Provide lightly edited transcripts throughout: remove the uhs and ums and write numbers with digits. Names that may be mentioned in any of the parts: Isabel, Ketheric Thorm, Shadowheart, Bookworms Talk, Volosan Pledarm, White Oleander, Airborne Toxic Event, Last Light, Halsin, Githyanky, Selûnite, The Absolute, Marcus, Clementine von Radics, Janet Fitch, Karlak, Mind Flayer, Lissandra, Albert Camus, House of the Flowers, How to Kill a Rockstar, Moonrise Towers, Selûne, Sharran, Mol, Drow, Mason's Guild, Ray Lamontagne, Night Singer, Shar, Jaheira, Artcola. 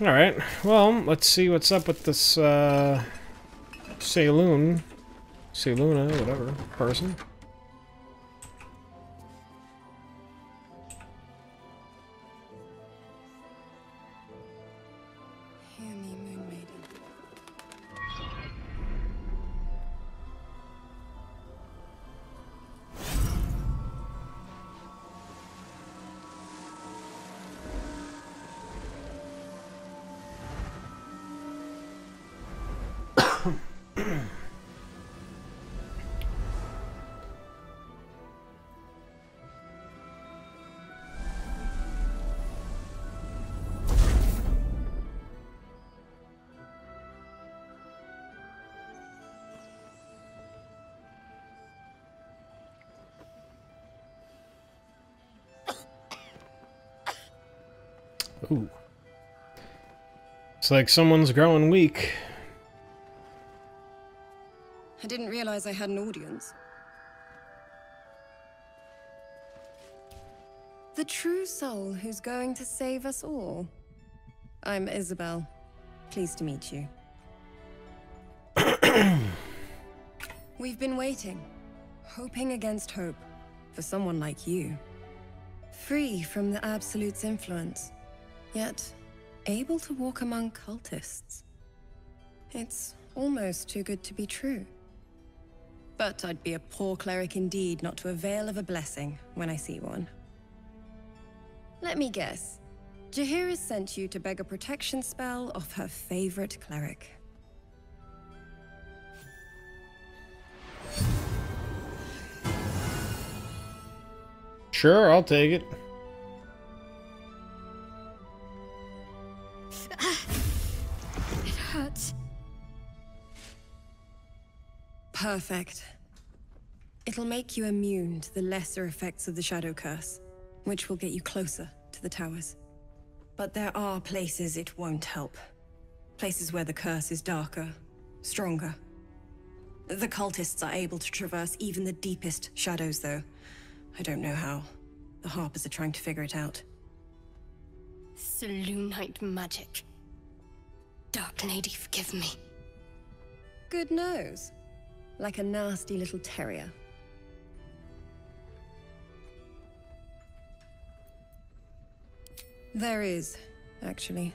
Alright, well, let's see what's up with this, Selûne. Selûne, whatever, person. Ooh. It's like someone's growing weak. I didn't realize I had an audience. The true soul who's going to save us all. I'm Isabel. Pleased to meet you. We've been waiting, hoping against hope, for someone like you. Free from the Absolute's influence. Yet, able to walk among cultists. It's almost too good to be true. But I'd be a poor cleric indeed not to avail of a blessing when I see one. Let me guess. Jaheira sent you to beg a protection spell off her favorite cleric. Sure, I'll take it. Perfect. It'll make you immune to the lesser effects of the Shadow Curse, which will get you closer to the towers. But there are places it won't help. Places where the curse is darker, stronger. The cultists are able to traverse even the deepest shadows, though. I don't know how. The Harpers are trying to figure it out. Selûnite magic. Dark Lady, forgive me. Good nose. Like a nasty little terrier. There is, actually.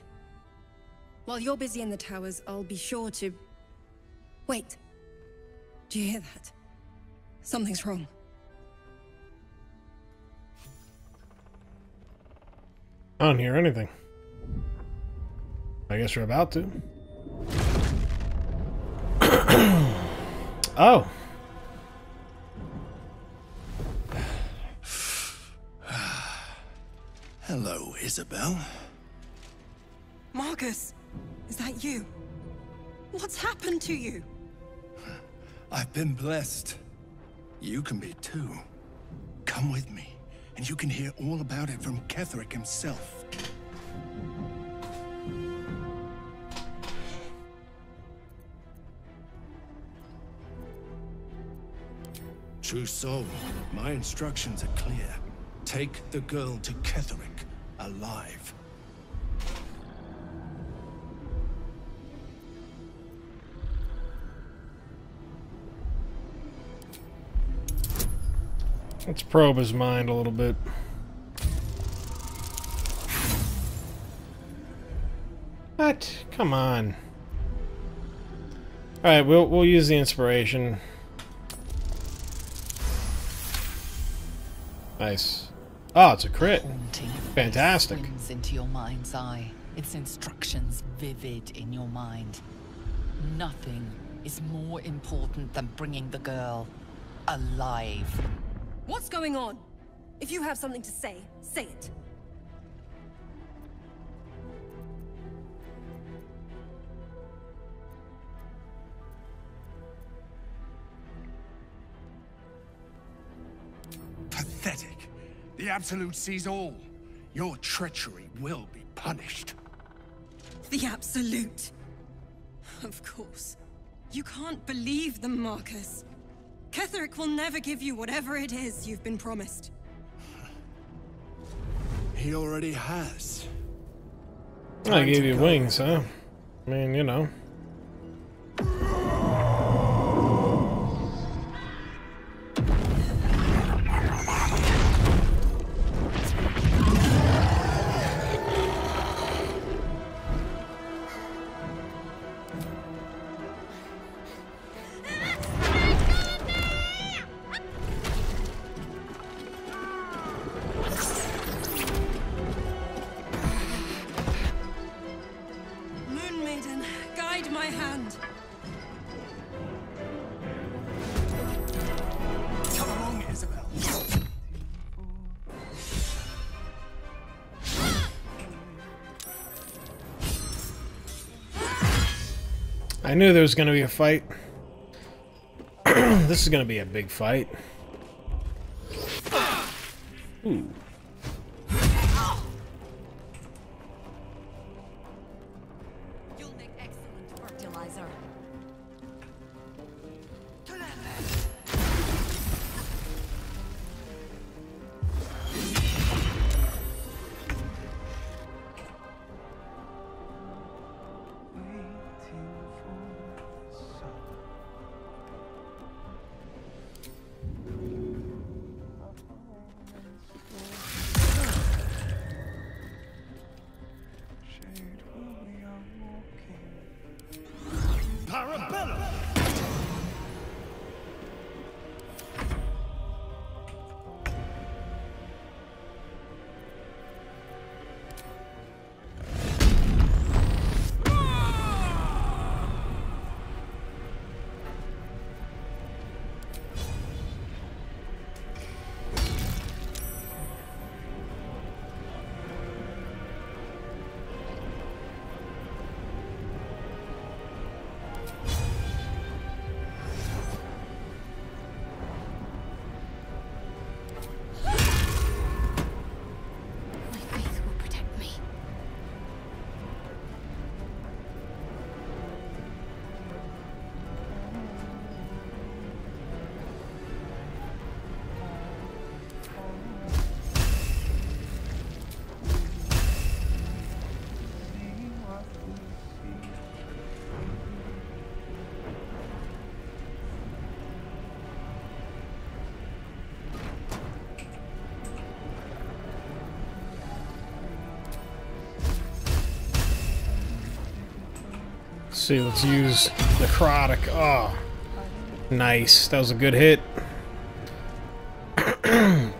While you're busy in the towers, I'll be sure to... Wait. Do you hear that? Something's wrong. I don't hear anything. I guess we're about to. Oh. Hello, Isabel. Marcus, is that you? What's happened to you? I've been blessed. You can be too. Come with me, and you can hear all about it from Ketheric himself. True soul, my instructions are clear. Take the girl to Ketheric, alive. Let's probe his mind a little bit. What? Come on. All right, we'll use the inspiration. Nice. Oh, it's a crit. Fantastic. Into your mind's eye. Its instructions vivid in your mind. Nothing is more important than bringing the girl alive. What's going on? If you have something to say, say it. The Absolute sees all. Your treachery will be punished. The Absolute? Of course. You can't believe them, Marcus. Ketheric will never give you whatever it is you've been promised. He already has. I gave you wings, huh? I mean, you know. I knew there was going to be a fight. This is going to be a big fight. Ooh. You'll make excellent fertilizer. See, let's use necrotic. Oh, nice. That was a good hit.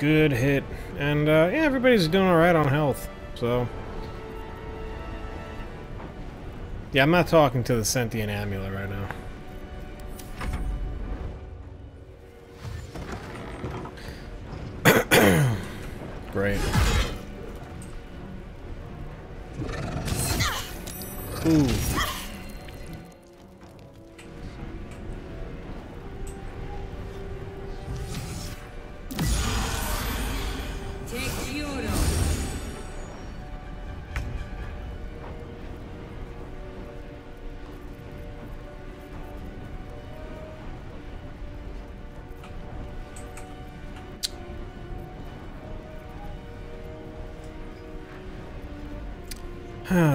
Good hit. And yeah, everybody's doing all right on health. So yeah, I'm not talking to the sentient amulet right now. Great. Ooh.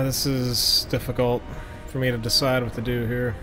This is difficult for me to decide what to do here.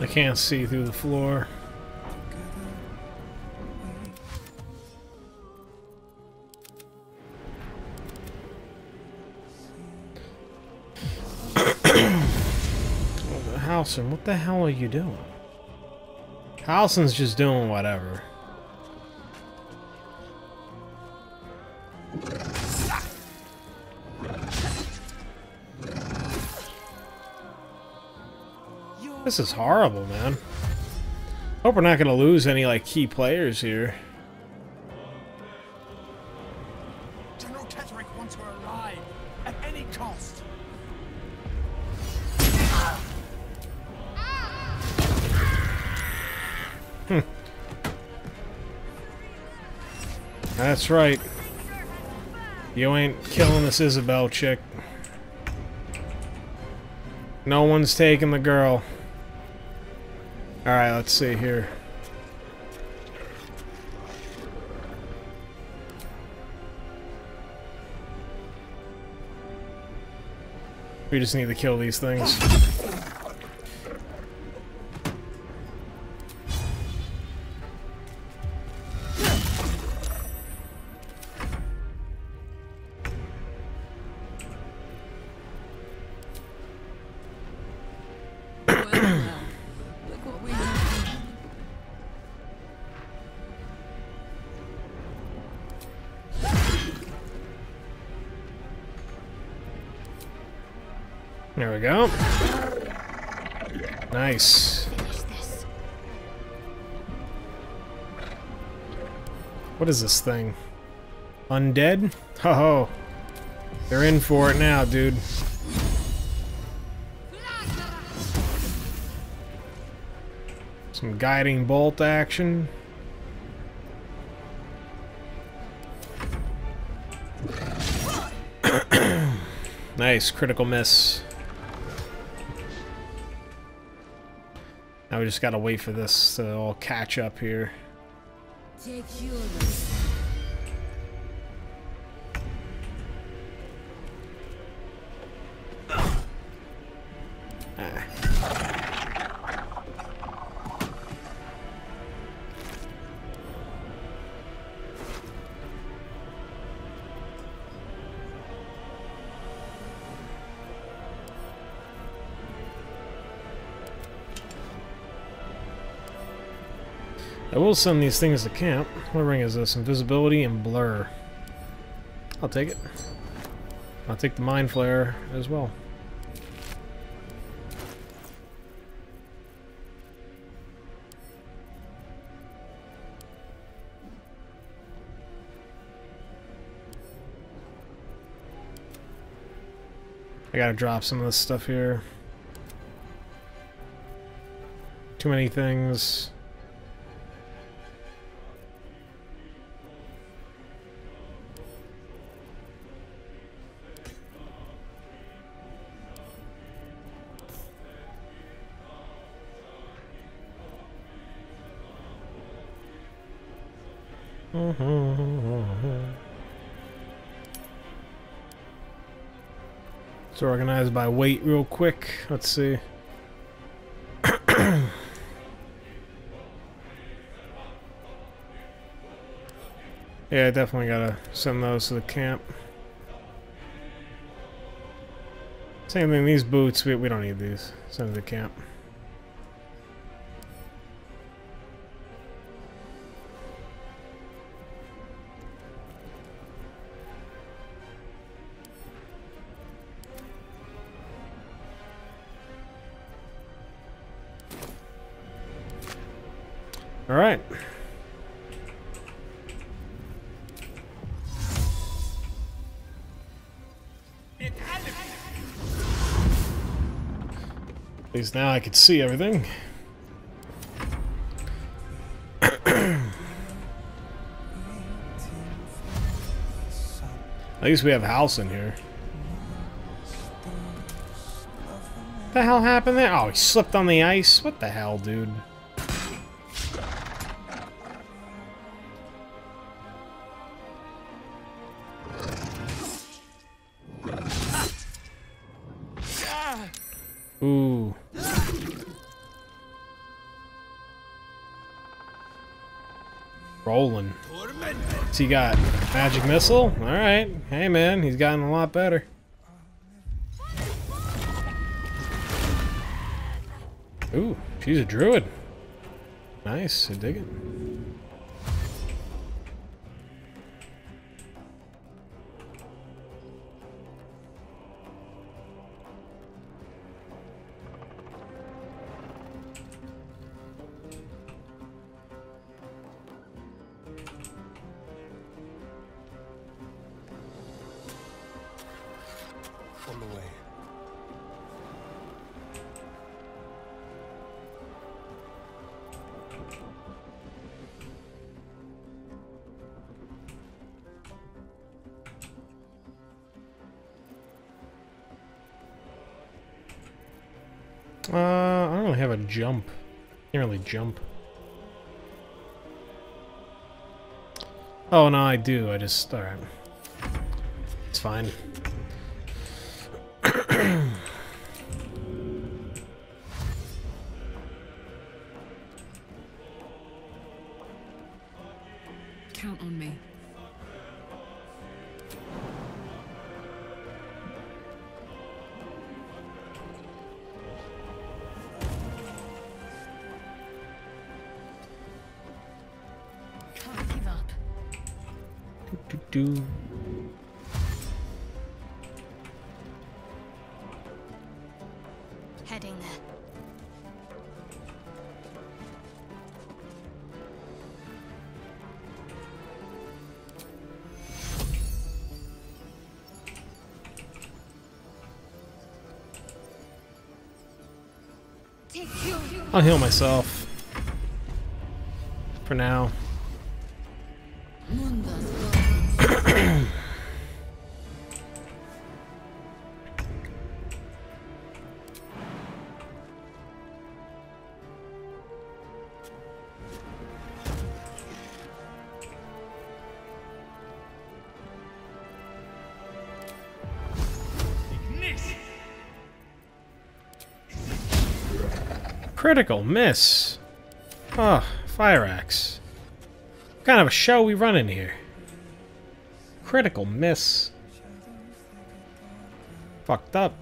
I can't see through the floor. Halsin, what the hell are you doing? Halsin's just doing whatever. This is horrible, man. Hope we're not gonna lose any like key players here. General Ketheric wants her alive at any cost. That's right. You ain't killing this Isabel chick. No one's taking the girl. Alright, let's see here. We just need to kill these things. There we go. Nice. What is this thing? Undead? Ho ho. They're in for it now, dude. Some guiding bolt action. Nice, critical miss. Now we just gotta wait for this to all catch up here. Take yours. Ah. I will send these things to camp. What ring is this? Invisibility and blur. I'll take it. I'll take the Mind Flayer as well. I gotta drop some of this stuff here. Too many things. It's organized by weight real quick. Let's see. Yeah, I definitely gotta send those to the camp. Same thing, these boots, we don't need these. Send them to the camp. All right. At least now I can see everything. At least we have Halsin here. What the hell happened there? Oh, he slipped on the ice. What the hell, dude? Ooh. Rolling. What's he got? Magic missile? Alright. Hey man, he's gotten a lot better. Ooh, she's a druid. Nice, I dig it. I don't really have a jump. Can't really jump. Oh, no, I do. I just... Alright. It's fine. Count on me. Do heading there. I'll heal myself for now. Critical miss. Ah, oh, fire axe. What kind of a show we run in here? Critical miss. Fucked up.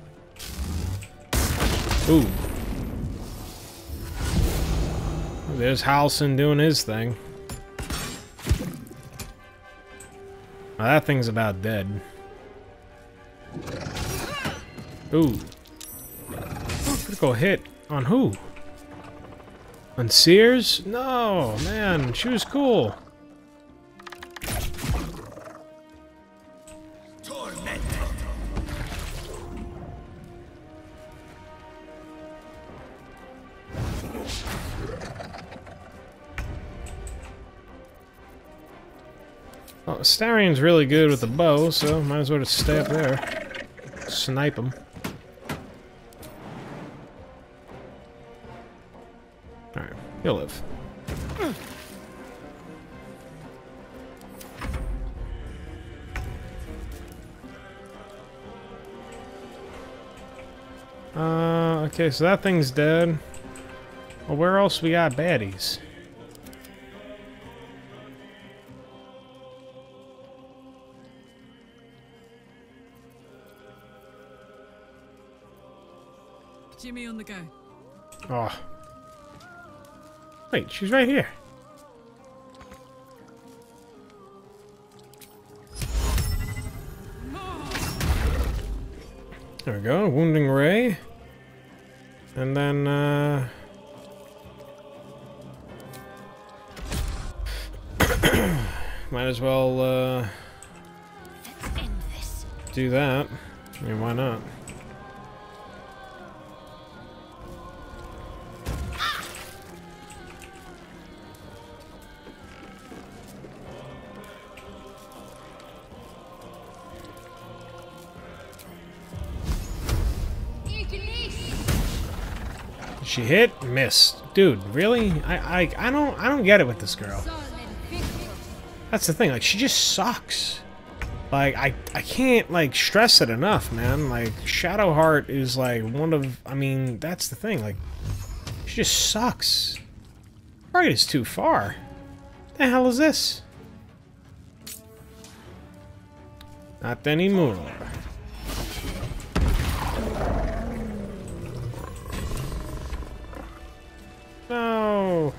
Ooh. There's Halsin doing his thing. Now that thing's about dead. Ooh. Critical hit on who? On Sears? No, man, she was cool. Well, Starion's really good with the bow, so might as well just stay up there. Snipe him. He'll live. Okay, so that thing's dead. Well, where else we got baddies? Jimmy on the go. Oh. Wait, she's right here. There we go, wounding ray. And then, might as well, let's end this. Do that. I mean, why not? She hit, missed. Dude, really? I don't get it with this girl. That's the thing, like, she just sucks. Like, I can't, like, stress it enough, man. Like, Shadowheart is, like, one of, I mean, that's the thing, like, she just sucks. Right is too far. The hell is this? Not anymore. No.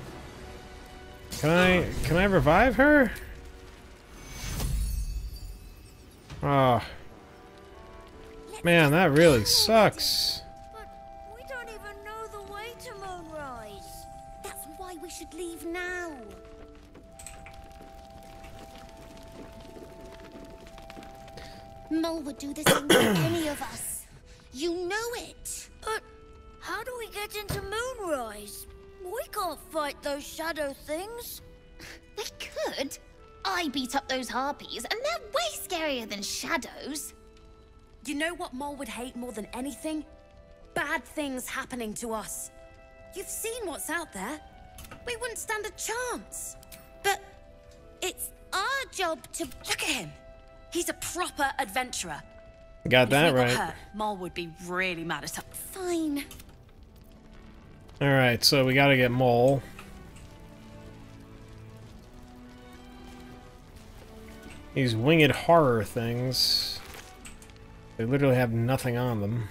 Can I revive her? Oh. Man, that really sucks. But we don't even know the way to Moonrise. That's why we should leave now. Mol would do this to any of us. You know it. But how do we get into Moonrise? We can't fight those shadow things. We could. I beat up those harpies, and they're way scarier than shadows. You know what Mol would hate more than anything? bad things happening to us. You've seen what's out there. We wouldn't stand a chance. But it's our job to... Look at him. He's a proper adventurer. Got that right. If we got her, Mol would be really mad at us. Fine. Alright, so we gotta get Mol. These winged horror things. They literally have nothing on them.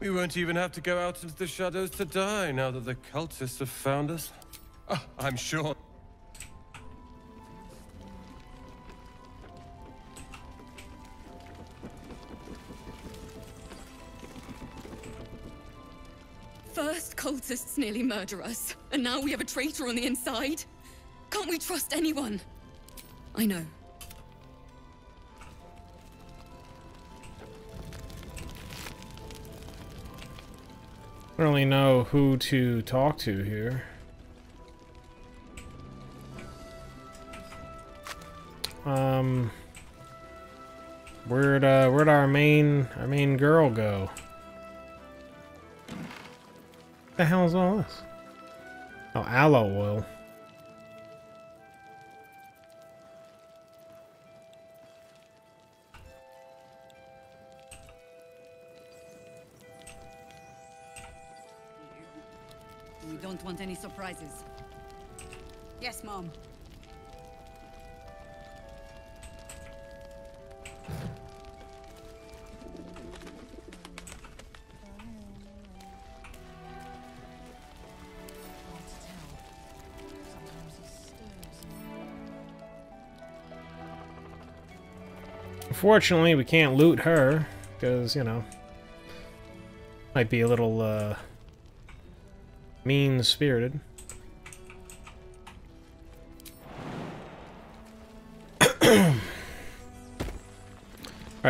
We won't even have to go out into the shadows to die now that the cultists have found us. Oh, I'm sure. First, cultists nearly murder us, and now we have a traitor on the inside. Can't we trust anyone? I know. I don't really know who to talk to here. Where'd our main girl go? What the hell is all this? Oh, aloe oil. Don't want any surprises. Yes, Mom. Unfortunately, we can't loot her because, you know, might be a little mean-spirited. Alright,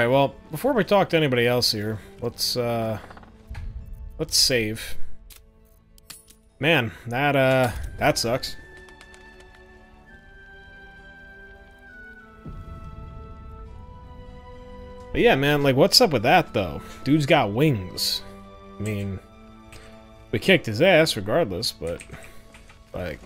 well, before we talk to anybody else here, let's save. Man, that sucks. But yeah, man, like, what's up with that, though? Dude's got wings. I mean... we kicked his ass regardless, but like,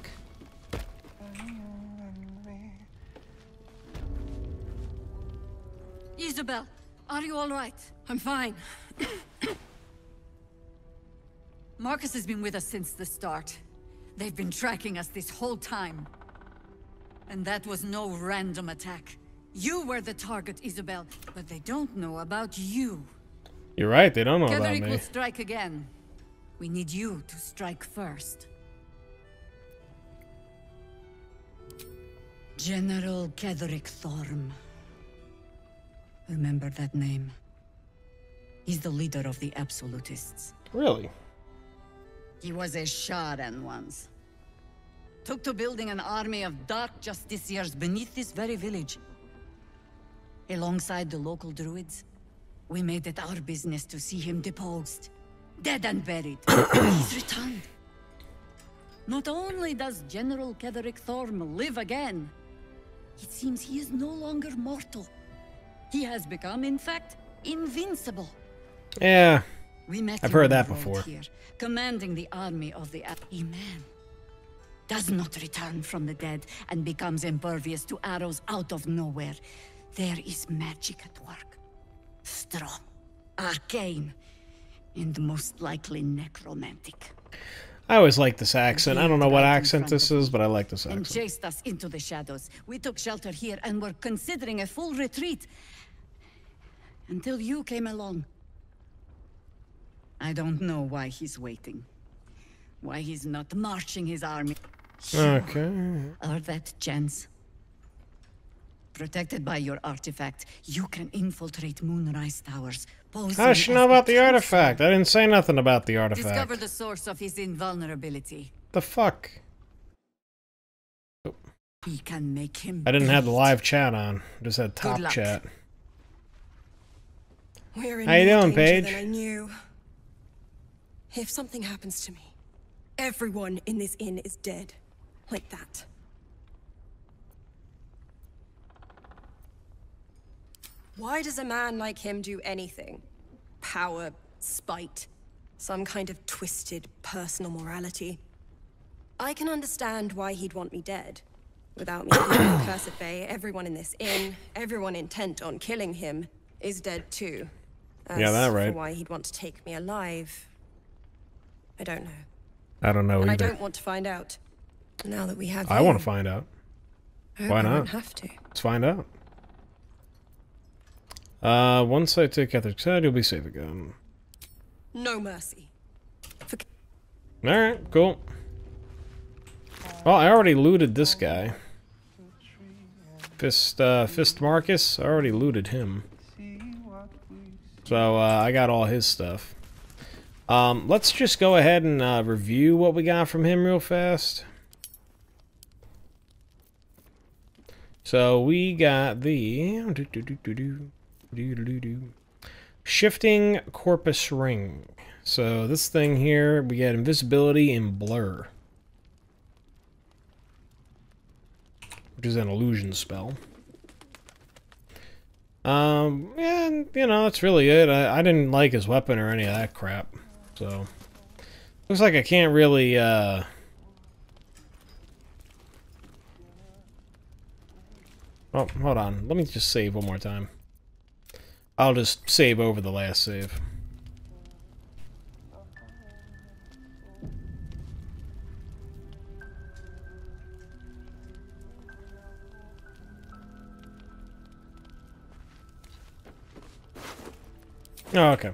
Isabel, are you all right? I'm fine. Marcus has been with us since the start. They've been tracking us this whole time. And that was no random attack. You were the target, Isabel, but they don't know about you. You're right, they don't know about me. Ketheric will strike again. We need you to strike first. General Ketheric Thorm. Remember that name. He's the leader of the Absolutists. Really? He was a Sharran once. Took to building an army of dark justiciars beneath this very village. Alongside the local druids, we made it our business to see him deposed. Dead and buried. He's returned. Not only does General Ketheric Thorm live again, it seems he is no longer mortal. He has become, in fact, invincible. Yeah, we met I've heard that before. Here, commanding the army of the Iman. Does not return from the dead and becomes impervious to arrows out of nowhere. There is magic at work. Strong, arcane. And most likely necromantic. I always like this accent. I don't know what accent this is, but I like this accent. And chased us into the shadows. We took shelter here and were considering a full retreat. Until you came along. I don't know why he's waiting. Why he's not marching his army. Okay. Or that chance. Protected by your artifact, you can infiltrate Moonrise Towers. How does she know about the artifact? I didn't say nothing about the artifact. Discover the source of his invulnerability. The fuck? Oh. He can make him. I didn't have the live chat on. I just had top chat. We're in How you doing, Paige? I knew. If something happens to me, everyone in this inn is dead. Like that. Why does a man like him do anything? Power, spite, some kind of twisted personal morality. I can understand why he'd want me dead. Without me keeping the curse at bay, everyone in this inn, everyone intent on killing him, is dead too. As yeah, that right. For why he'd want to take me alive, I don't know. I don't know and either. I don't want to find out. Now that we have, I want to find out. Why not? Have to. Let's find out. Once I take Ketheric side, you'll be safe again. No mercy. All right, cool. Well, I already looted this guy. Fist Marcus. I already looted him. So I got all his stuff. Let's just go ahead and review what we got from him real fast. So we got the shifting corpus ring. So this thing here, we get invisibility and blur, which is an illusion spell. And you know, that's really it. I didn't like his weapon or any of that crap. So looks like I can't really oh, hold on. Let me just save one more time. I'll just save over the last save. Oh, okay.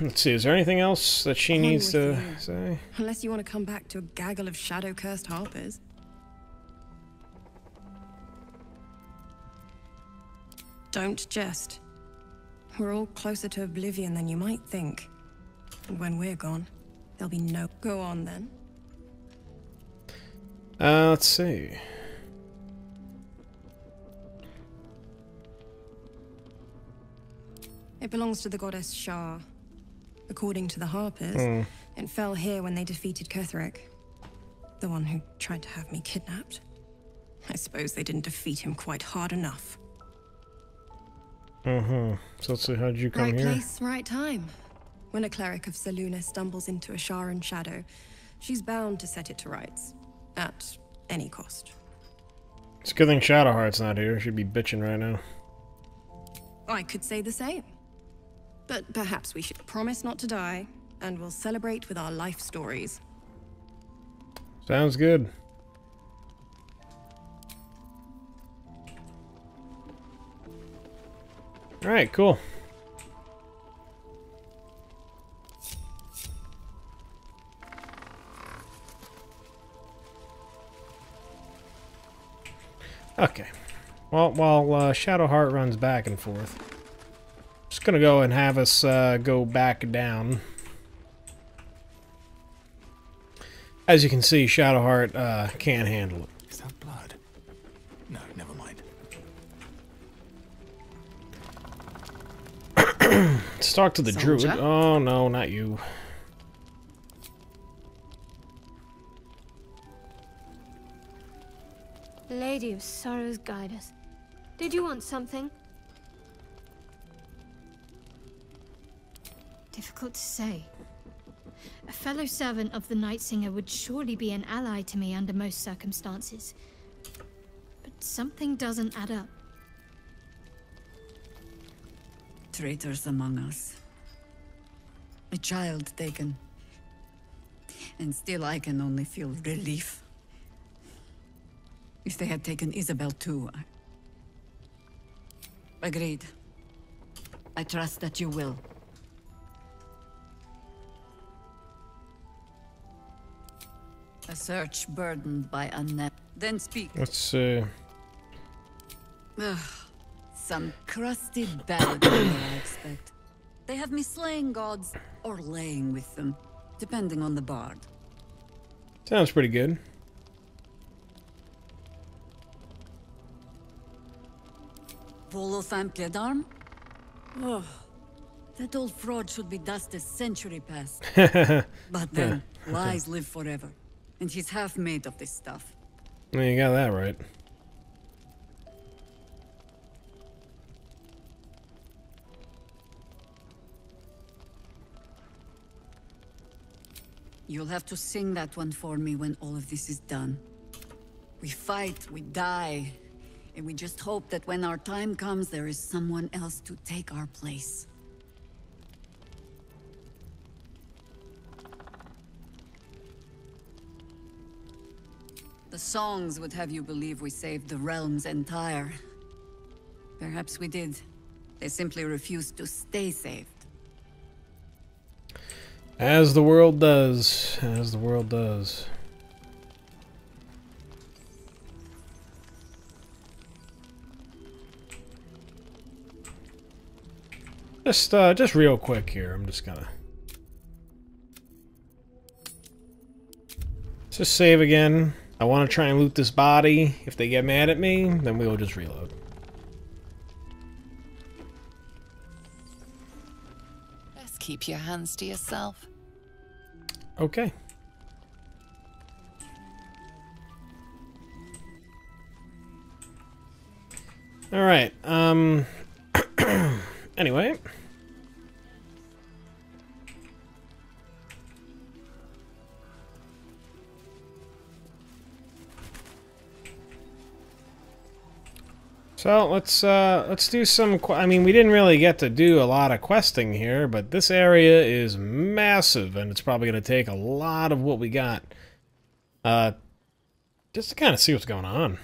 Let's see, is there anything else that she needs to say? Unless you want to come back to a gaggle of shadow-cursed harpers. Don't jest. We're all closer to oblivion than you might think. And when we're gone, there'll be no... Go on, then. Let's see. It belongs to the goddess Shar. According to the Harpers, it fell here when they defeated Ketheric. The one who tried to have me kidnapped. I suppose they didn't defeat him quite hard enough. So let's see, how'd you come here? Right place, right time. When a cleric of Selûne stumbles into a Sharran shadow, she's bound to set it to rights. At any cost. It's a good thing Shadowheart's not here. She'd be bitching right now. I could say the same. But perhaps we should promise not to die, and we'll celebrate with our life stories. Sounds good. All right, cool. Okay. Well, while Shadowheart runs back and forth, just gonna go and have us go back down. As you can see, Shadowheart can't handle it. Is that blood? No, never mind. Let's talk to the druid. Oh no, not you. Lady of Sorrows, guide us. Did you want something? Difficult to say. A fellow servant of the Night Singer would surely be an ally to me under most circumstances. But something doesn't add up. Traitors among us. A child taken. And still I can only feel relief. If they had taken Isabel too. Agreed. I trust that you will. A search burdened by unnatural. Then speak. Let's see. Some crusty ballad, I expect. They have me slaying gods or laying with them, depending on the bard. Sounds pretty good. Volosan Pledarm? Oh, that old fraud should be dust a century past. But then, lies live forever. And he's half made of this stuff. Well, you got that right. You'll have to sing that one for me when all of this is done. We fight, we die, and we just hope that when our time comes, there is someone else to take our place. The songs would have you believe we saved the realms entire. Perhaps we did. They simply refused to stay saved. As the world does, as the world does. Just real quick here, I'm just gonna... Let's just save again. I want to try and loot this body. If they get mad at me, then we will just reload. Keep your hands to yourself. Okay. All right. Anyway. So let's do some. I mean, we didn't really get to do a lot of questing here, but this area is massive, and it's probably going to take a lot of what we got, just to kind of see what's going on.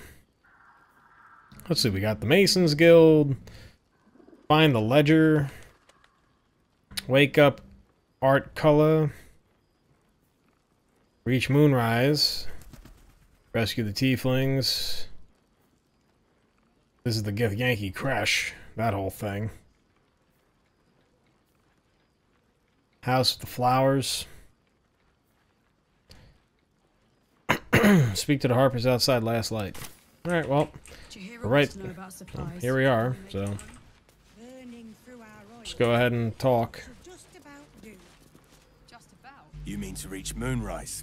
Let's see. We got the Mason's Guild. Find the Ledger. Wake up, Artcola. Reach Moonrise. Rescue the Tieflings. This is the Githyanky crash, that whole thing. House of the Flowers. Speak to the Harpers outside Last Light. Alright, well, we're right. Here we are, so. Let's go ahead and talk. You mean to reach Moonrise?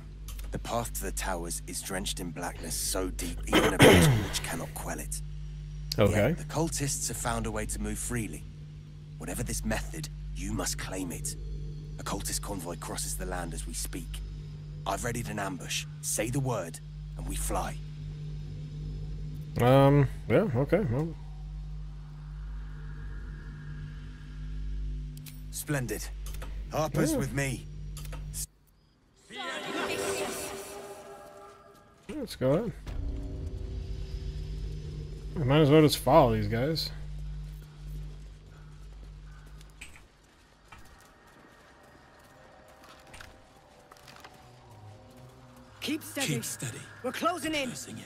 The path to the towers is drenched in blackness so deep even a torch cannot quell it. Okay. Yeah, the cultists have found a way to move freely. Whatever this method, you must claim it. A cultist convoy crosses the land as we speak. I've readied an ambush. Say the word, and we fly. Yeah, okay. Well. Splendid. Harper's with me. Let's go ahead. I might as well just follow these guys. Keep steady. Keep steady. We're closing in. Closing in.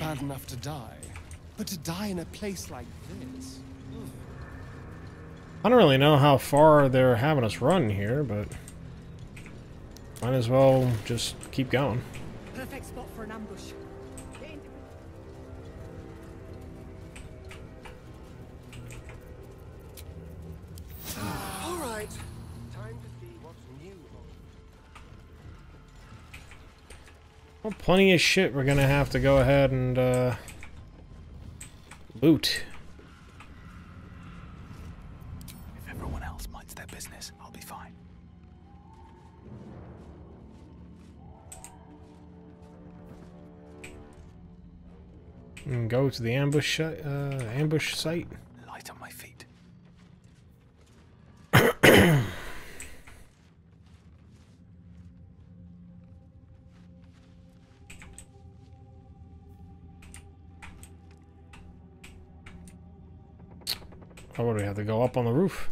Bad enough to die, but to die in a place like this. I don't really know how far they're having us run here, but. Might as well just keep going. Perfect spot for an ambush. All right. Time to see what's new. Well, plenty of shit we're gonna have to go ahead and loot. If everyone else minds their business, I'll be fine. And go to the ambush site. Light on my feet. Oh, what do we have to go up on the roof?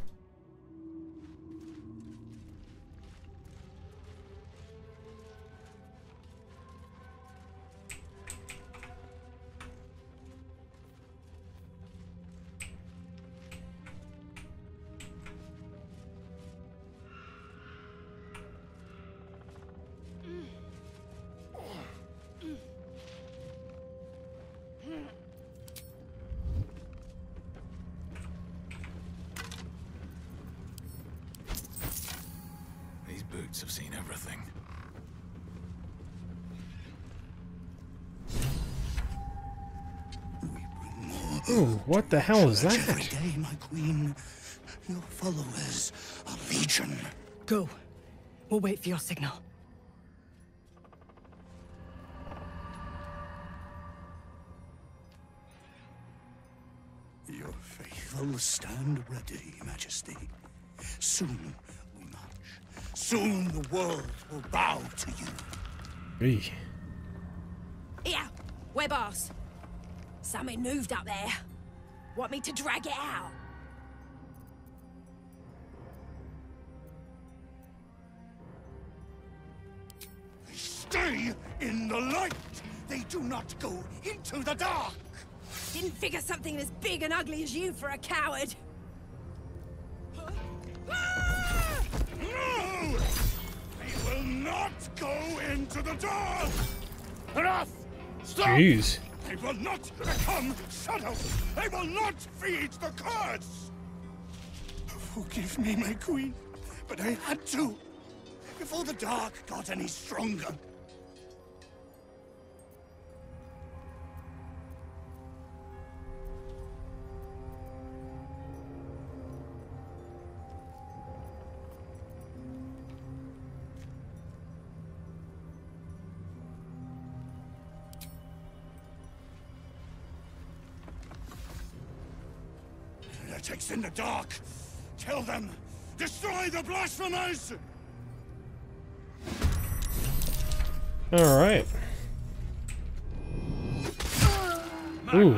Absolutes have seen everything. Ooh, what the hell is that? Every day, my queen, your followers are legion. Go. We'll wait for your signal. Your faithful stand ready, Majesty. Soon we march. Soon the world will bow to you. Hey. Yeah, we're boss. Something moved up there. Want me to drag it out? They stay in the light. They do not go into the dark. Didn't figure something as big and ugly as you for a coward. Huh? Ah! No! They will not go into the dark. Enough! Stop! Jeez. They will not become shadows! They will not feed the curse! Forgive me, my queen, but I had to. Before the dark got any stronger. In the dark, tell them, destroy the blasphemers. All right. Ooh,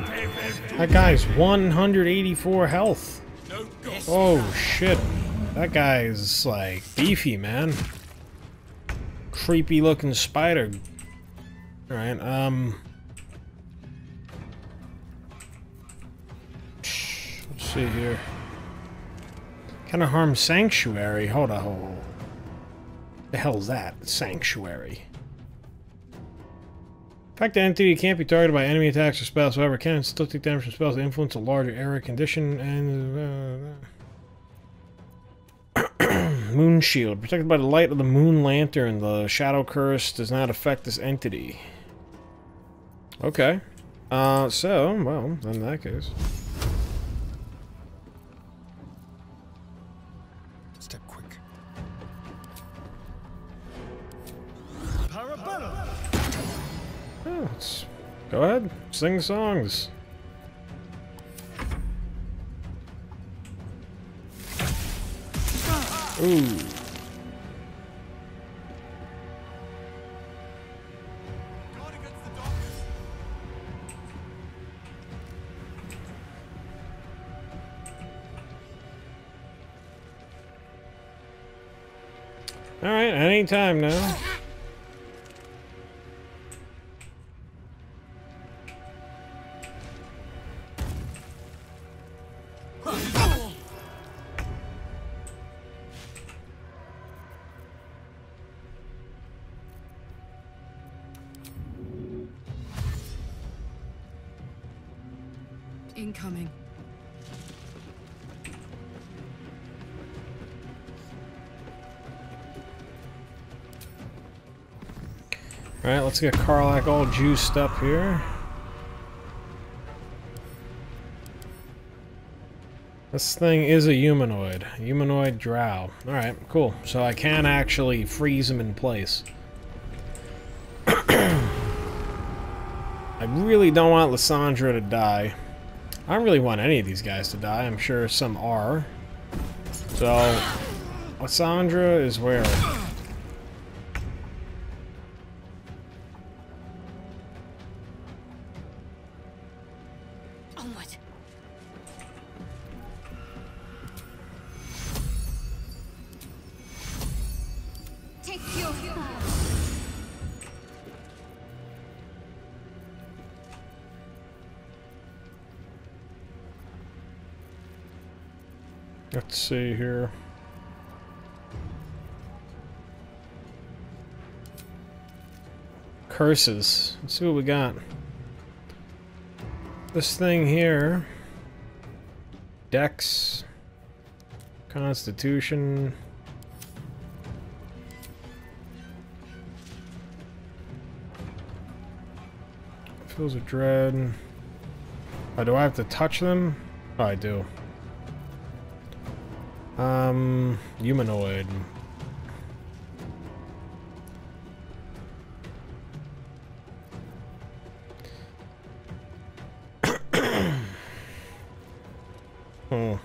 that guy's 184 health. Oh shit, that guy's like beefy, man. Creepy looking spider. All right. See here. Can I harm sanctuary? Hold on, hold on. The hell's that? Sanctuary. Fact the entity can't be targeted by enemy attacks or spells, however, can still take damage from spells that influence a larger area condition and Moon Shield. Protected by the light of the moon lantern, the shadow curse does not affect this entity. Okay. Well, in that case. Go ahead, sing songs. Ooh. All right, at any time now. Incoming. All right, let's get Karlak all juiced up here. This thing is a humanoid. Humanoid drow. All right, cool. So I can actually freeze him in place. I really don't want Lissandra to die. I don't really want any of these guys to die. I'm sure some are. So, Lissandra is where? Onward. Take your hero. Let's see here. Curses. Let's see what we got. This thing here. Dex. Constitution. Feels a dread. Oh, do I have to touch them? Oh, I do. Humanoid. Oh.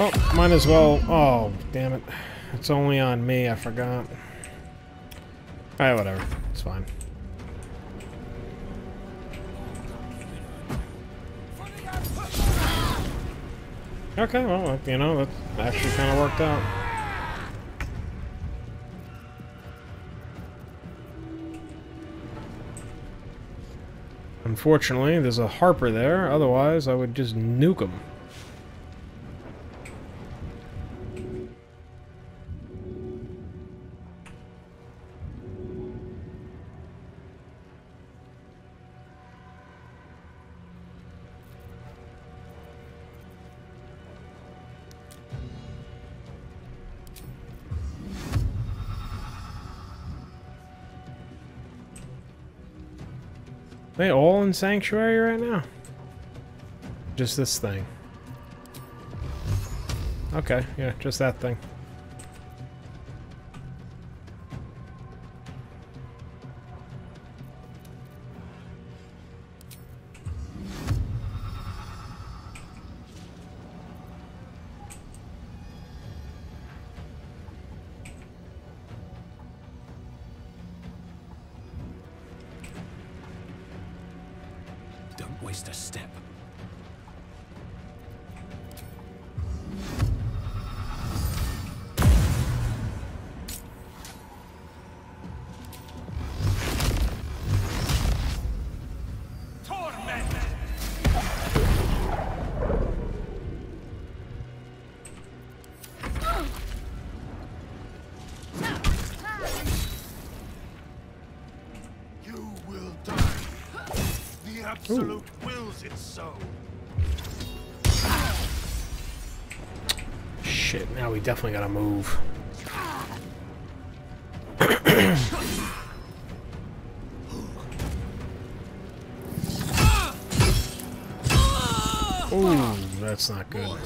Oh, might as well. Oh, damn it. It's only on me, I forgot. Alright, whatever. It's fine. Okay, well, you know, that actually kind of worked out. Unfortunately, there's a Harper there. Otherwise, I would just nuke him. They all in Sanctuary right now? Just this thing. Okay, yeah, just that thing. Waste a step. Torment. You will die. The Absolute. Ooh. It's so. Shit, now we definitely gotta move. Ooh, that's not good.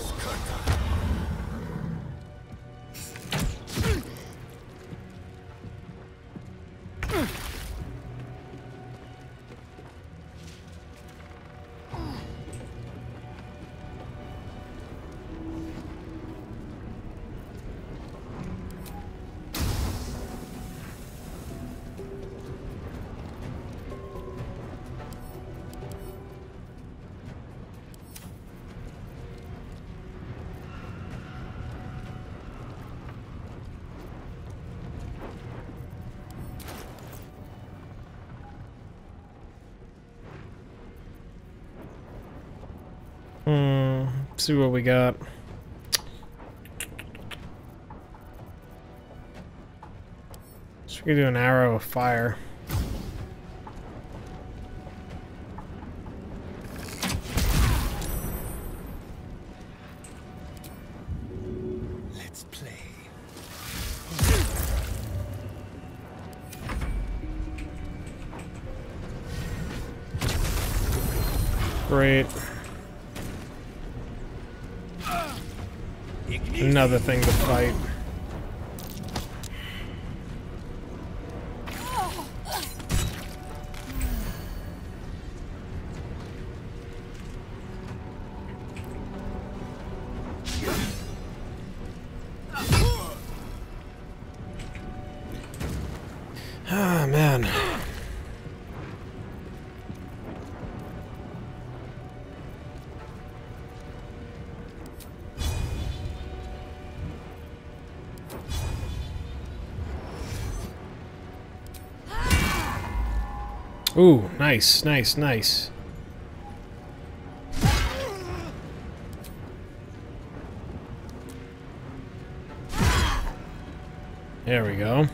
See what we got. So we can do an arrow of fire. Let's play. Great. Another thing to fight. Ah, man. Ooh, nice, nice, nice. There we go.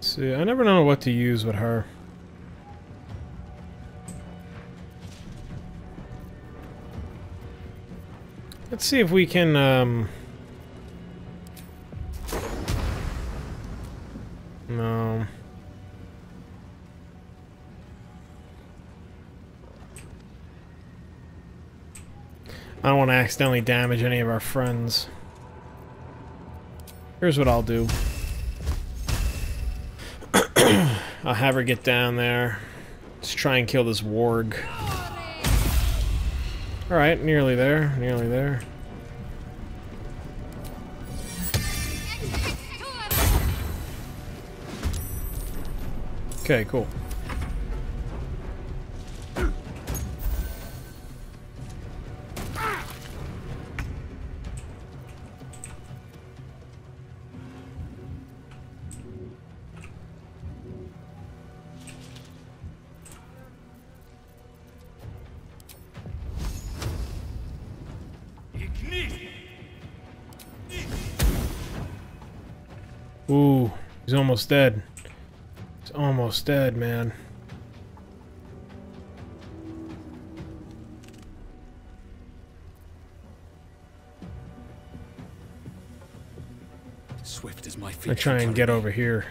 See, I never know what to use with her. Let's see if we can, no. I don't want to accidentally damage any of our friends. Here's what I'll do. I'll have her get down there. Let's try and kill this warg. Alright, nearly there, nearly there. Okay, cool. Ooh, he's almost dead. He's almost dead, man. Swift as my feet. I try and get over here.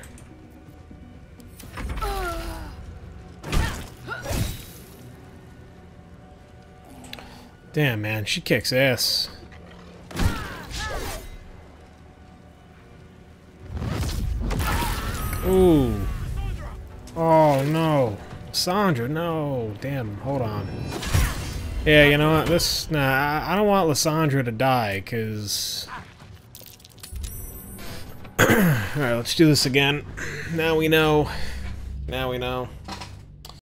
Damn, man, she kicks ass. Ooh. Oh, no. Lissandra, no. Damn, hold on. Yeah, you know what? This... Nah, I don't want Lissandra to die, because... Alright, let's do this again. Now we know. Now we know.